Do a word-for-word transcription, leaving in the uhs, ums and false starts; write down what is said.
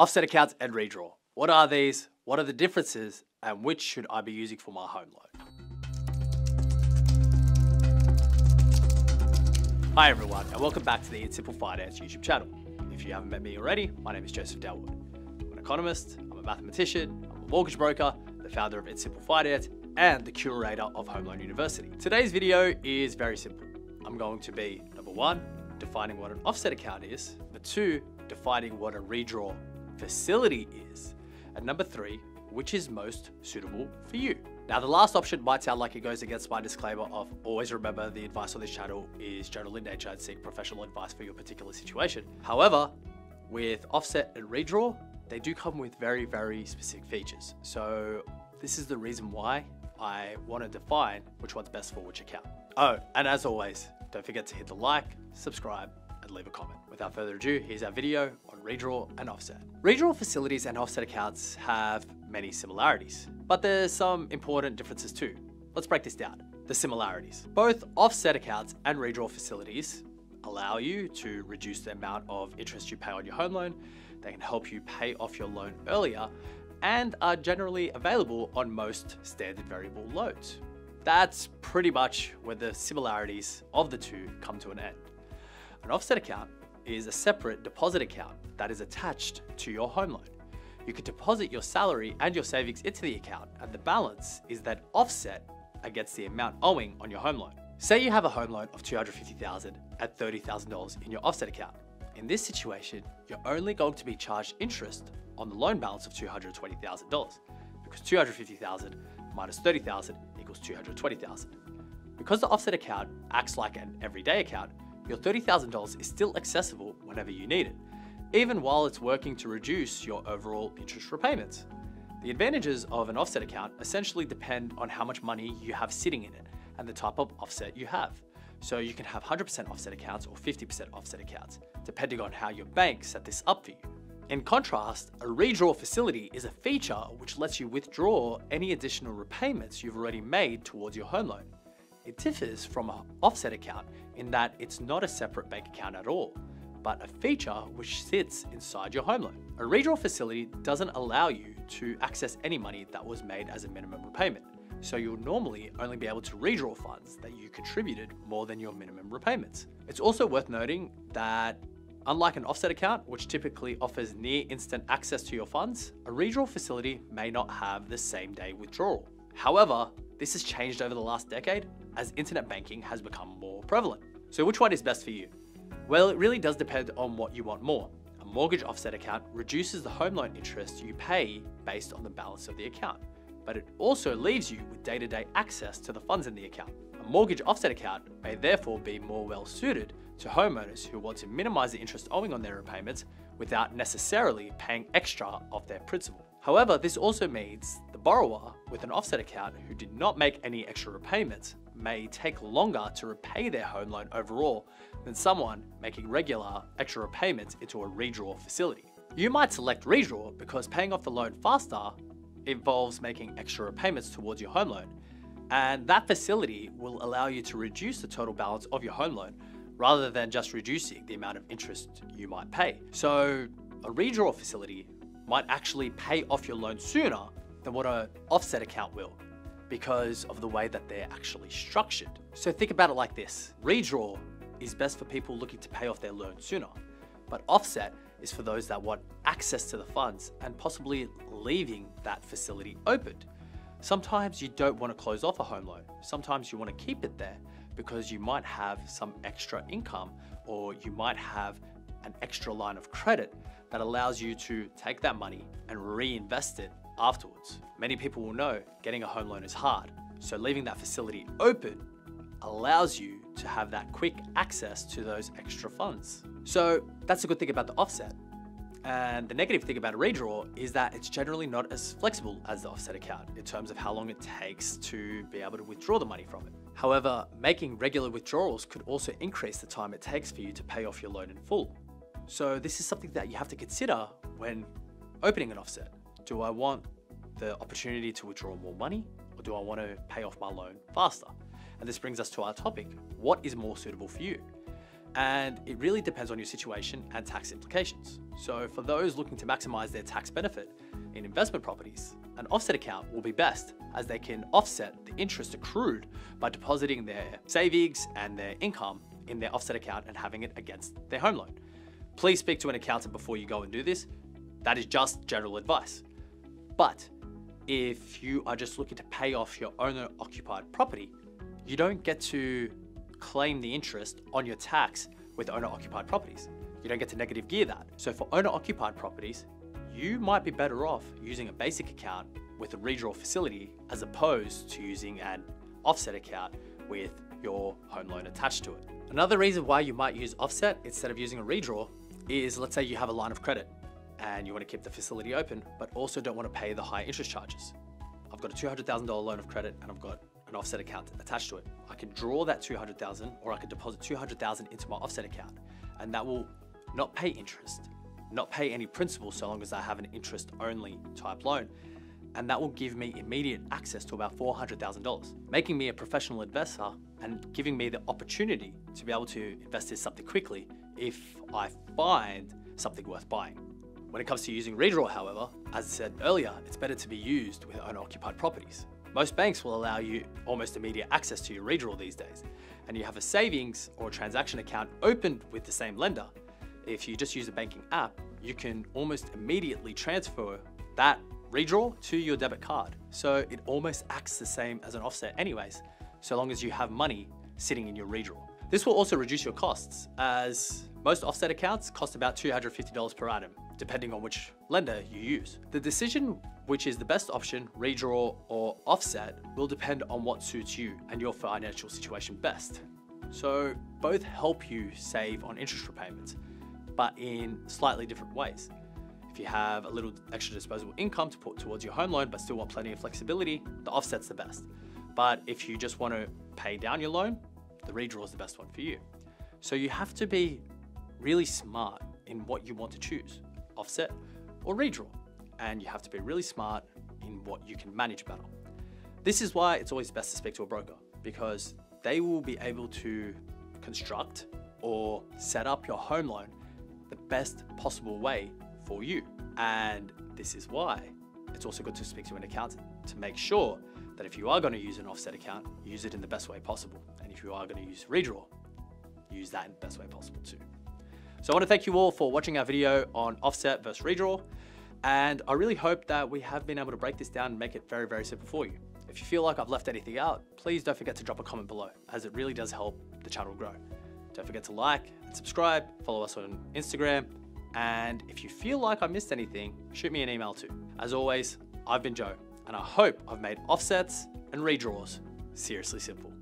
Offset accounts and redraw. What are these? What are the differences? And which should I be using for my home loan? Hi everyone, and welcome back to the It's Simple Finance YouTube channel. If you haven't met me already, my name is Joseph Dalwood. I'm an economist, I'm a mathematician, I'm a mortgage broker, the founder of It's Simple Finance, and the curator of Home Loan University. Today's video is very simple. I'm going to be, number one, defining what an offset account is, number two, defining what a redraw facility is, and number three, which is most suitable for you. Now, the last option might sound like it goes against my disclaimer of always remember the advice on this channel is general in nature and seek professional advice for your particular situation. However, with offset and redraw, they do come with very, very specific features. So this is the reason why I want to define which one's best for which account. Oh, and as always, don't forget to hit the like, subscribe, and leave a comment. Without further ado, here's our video on redraw and offset. Redraw facilities and offset accounts have many similarities, but there's some important differences too. Let's break this down. The similarities. Both offset accounts and redraw facilities allow you to reduce the amount of interest you pay on your home loan. They can help you pay off your loan earlier and are generally available on most standard variable loans. That's pretty much where the similarities of the two come to an end. An offset account is a separate deposit account that is attached to your home loan. You can deposit your salary and your savings into the account, and the balance is then offset against the amount owing on your home loan. Say you have a home loan of two hundred fifty thousand dollars at thirty thousand dollars in your offset account. In this situation, you're only going to be charged interest on the loan balance of two hundred twenty thousand dollars, because two hundred fifty thousand dollars minus thirty thousand dollars equals two hundred twenty thousand dollars. Because the offset account acts like an everyday account, your thirty thousand dollars is still accessible whenever you need it, even while it's working to reduce your overall interest repayments. The advantages of an offset account essentially depend on how much money you have sitting in it and the type of offset you have. So you can have one hundred percent offset accounts or fifty percent offset accounts, depending on how your bank set this up for you. In contrast, a redraw facility is a feature which lets you withdraw any additional repayments you've already made towards your home loan. It differs from an offset account in that it's not a separate bank account at all, but a feature which sits inside your home loan. A redraw facility doesn't allow you to access any money that was made as a minimum repayment, so you'll normally only be able to redraw funds that you contributed more than your minimum repayments. It's also worth noting that unlike an offset account, which typically offers near-instant access to your funds, a redraw facility may not have the same-day withdrawal. However, this has changed over the last decade as internet banking has become more prevalent. So which one is best for you? Well, it really does depend on what you want more. A mortgage offset account reduces the home loan interest you pay based on the balance of the account, but it also leaves you with day-to-day access to the funds in the account. A mortgage offset account may therefore be more well-suited to homeowners who want to minimize the interest owing on their repayments without necessarily paying extra of their principal. However, this also means the borrower with an offset account who did not make any extra repayments may take longer to repay their home loan overall than someone making regular extra repayments into a redraw facility. You might select redraw because paying off the loan faster involves making extra repayments towards your home loan, and that facility will allow you to reduce the total balance of your home loan rather than just reducing the amount of interest you might pay. So a redraw facility might actually pay off your loan sooner than what an offset account will, because of the way that they're actually structured. So think about it like this. Redraw is best for people looking to pay off their loan sooner, but offset is for those that want access to the funds and possibly leaving that facility opened. Sometimes you don't want to close off a home loan. Sometimes you want to keep it there because you might have some extra income, or you might have an extra line of credit that allows you to take that money and reinvest it afterwards. Many people will know getting a home loan is hard, so leaving that facility open allows you to have that quick access to those extra funds. So that's a good thing about the offset. And the negative thing about a redraw is that it's generally not as flexible as the offset account in terms of how long it takes to be able to withdraw the money from it. However, making regular withdrawals could also increase the time it takes for you to pay off your loan in full. So this is something that you have to consider when opening an offset. Do I want the opportunity to withdraw more money, or do I want to pay off my loan faster? And this brings us to our topic: what is more suitable for you? and it really depends on your situation and tax implications. So for those looking to maximize their tax benefit in investment properties, an offset account will be best as they can offset the interest accrued by depositing their savings and their income in their offset account and having it against their home loan. Please speak to an accountant before you go and do this. That is just general advice. But if you are just looking to pay off your owner-occupied property, you don't get to claim the interest on your tax with owner-occupied properties. You don't get to negative gear that. So for owner-occupied properties, you might be better off using a basic account with a redraw facility as opposed to using an offset account with your home loan attached to it. Another reason why you might use offset instead of using a redraw is, let's say you have a line of credit and you want to keep the facility open, but also don't want to pay the high interest charges. I've got a two hundred thousand dollars loan of credit and I've got an offset account attached to it. I can draw that two hundred thousand dollars or I can deposit two hundred thousand dollars into my offset account, and that will not pay interest, not pay any principal so long as I have an interest only type loan. And that will give me immediate access to about four hundred thousand dollars, making me a professional investor and giving me the opportunity to be able to invest in something quickly if I find something worth buying. When it comes to using redraw, however, as I said earlier, it's better to be used with owner-occupied properties. Most banks will allow you almost immediate access to your redraw these days, and you have a savings or a transaction account opened with the same lender. If you just use a banking app, you can almost immediately transfer that redraw to your debit card. So it almost acts the same as an offset anyways, so long as you have money sitting in your redraw. This will also reduce your costs, as most offset accounts cost about two hundred fifty dollars per item, depending on which lender you use. The decision which is the best option, redraw or offset, will depend on what suits you and your financial situation best. So both help you save on interest repayments, but in slightly different ways. If you have a little extra disposable income to put towards your home loan but still want plenty of flexibility, the offset's the best. But if you just want to pay down your loan, the redraw is the best one for you. So you have to be really smart in what you want to choose, offset or redraw. And you have to be really smart in what you can manage better. This is why it's always best to speak to a broker, because they will be able to construct or set up your home loan the best possible way for you. And this is why it's also good to speak to an accountant to make sure that if you are going to use an offset account, use it in the best way possible. And if you are going to use redraw, use that in the best way possible too. So I want to thank you all for watching our video on offset versus redraw. And I really hope that we have been able to break this down and make it very, very simple for you. If you feel like I've left anything out, please don't forget to drop a comment below, as it really does help the channel grow. Don't forget to like and subscribe, follow us on Instagram, and if you feel like I missed anything, shoot me an email too. As always, I've been Joe, and I hope I've made offsets and redraws seriously simple.